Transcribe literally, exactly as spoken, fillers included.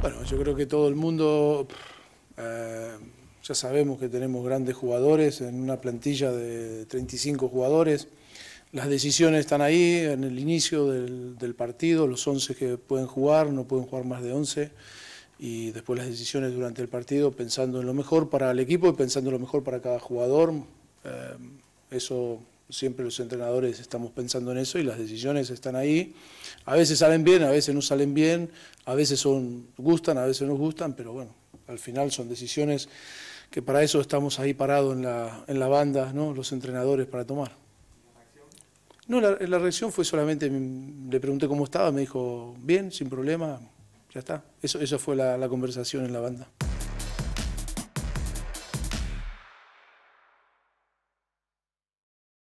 Bueno, yo creo que todo el mundo, eh, ya sabemos que tenemos grandes jugadores en una plantilla de treinta y cinco jugadores. Las decisiones están ahí en el inicio del, del partido, los once que pueden jugar, no pueden jugar más de once. Y después las decisiones durante el partido, pensando en lo mejor para el equipo y pensando en lo mejor para cada jugador. Eh, eso siempre los entrenadores estamos pensando en eso y las decisiones están ahí. A veces salen bien, a veces no salen bien, a veces son, gustan, a veces no gustan, pero bueno, al final son decisiones que para eso estamos ahí parados en la, en la banda, ¿no? Los entrenadores para tomar. No, la, la reacción fue solamente, le pregunté cómo estaba, me dijo, bien, sin problema, ya está. Eso, eso fue la, la conversación en la banda.